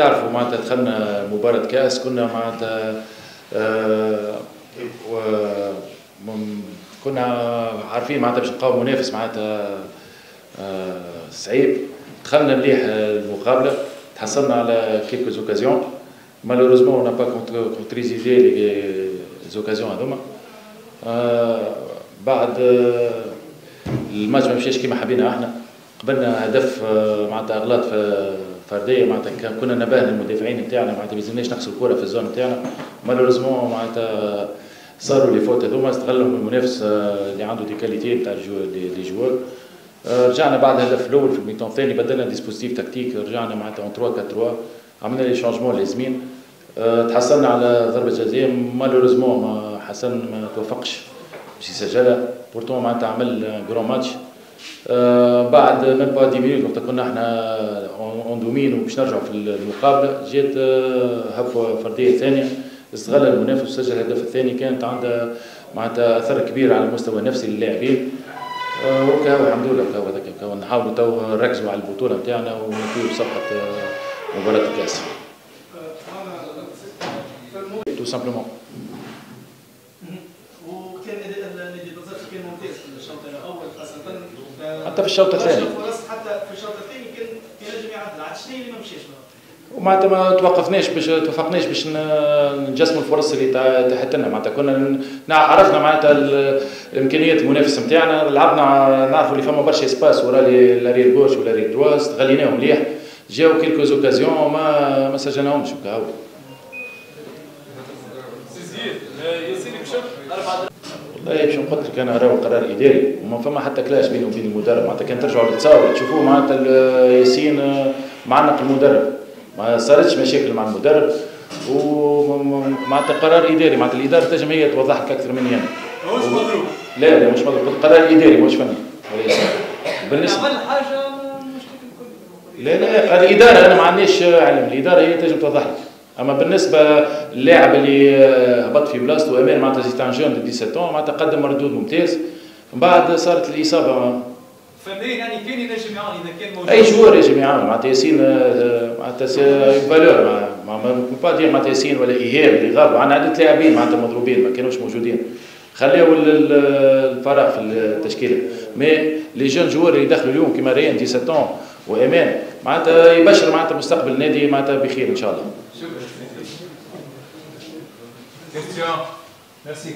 تعرفوا معناتها دخلنا مباراة كأس كنا معناتها كنا عارفين معناتها باش نلقاو منافس معناتها صعيب. دخلنا مليح المقابلة، تحصلنا على كيلكو زوكازيون، مالوروزمون ونا با كونتريزيجي لي زوكازيون هاذوما. بعد الماتش ما مشاش كيما حبينا احنا، قبلنا هدف معناتها اغلاط فرديه معناتها كنا نباهل المدافعين نتاعنا معناتها ما زلناش نخسروا الكره في الزون نتاعنا، مالوروزمون معناتها صاروا لي فوت هذوما استغلهم المنافس اللي عنده دي كاليتي نتاع لي جوار. رجعنا بعد الهدف الاول في الميتون الثاني بدلنا ديسبوزيتيف تكتيك، رجعنا معناتها اون 3 4 3 عملنا لي شونجمون اللازمين، تحصلنا على ضربه جزاء مالوروزمون حسن ما توفقش باش يسجلها، بورتون معناتها عمل كرون ماتش. بعد ميم با 10 مينوت وقت كنا احنا اون دومين وباش نرجعوا في المقابله جات هفوه فرديه ثانيه استغل المنافس وسجل الهدف الثاني، كانت عندها معناتها اثر كبير على المستوى النفسي للاعبين. وكاو الحمد لله كاو هذاك كاو نحاولوا تو نركزوا على البطوله نتاعنا ونفوزوا بصحه مباراه الكاس. تو سامبلومون وكان اللي بزاف كان ممتاز في الشوط الاول خاصه، حتى في الشوط الثاني كان ينجم يعدل، عاد شنو اللي ما مشاش ومعناتها ما توقفناش باش توفقناش باش نجسموا الفرص اللي تحت لنا معناتها كنا عرفنا معناتها الامكانيات المنافس نتاعنا، لعبنا نعرفوا اللي فما برشا اسباس ورا لارير غوش ولا لارير دوا استغليناهم مليح، جاو كيلكو زوكازيون ما سجلناهمش هكا هو. والله باش نقول لك انا راهو قرار اداري وما فما حتى كلاش بينه وبين المدرب معناتها كان ترجعوا للتصاور تشوفوه معناتها ياسين معنق المدرب، ما صارتش مشاكل مع المدرب ومعناتها قرار اداري معناتها الاداره تنجم هي توضح لك اكثر مني انا. ماهوش مضروب؟ لا لا مش مضروب، قرار اداري ماهوش فني ولا يسمى. بالنسبه عمل حاجه مش كل لا لا الاداره انا ما عندناش علم، الاداره هي تنجم توضح لك، اما بالنسبه للاعب اللي هبط في بلاصته امان معناتها زيت ان جون دو 17 معناتها قدم مردود ممتاز، من بعد صارت الاصابه فنيا يعني كان ينجم يعاون اذا كان موجود اي جوار ينجم يعاون معناتها ياسين معناتها سي فالور ما دير معناتها ياسين ولا ايهاب اللي غاب عندنا عدة لاعبين معناتها مضروبين ما كانوش موجودين خليو الفراغ في التشكيله، مي لي جون جوار اللي دخلوا اليوم كيما ريان دي ساتون وامان معناتها يبشر معناتها مستقبل النادي معناتها بخير ان شاء الله. شكرا.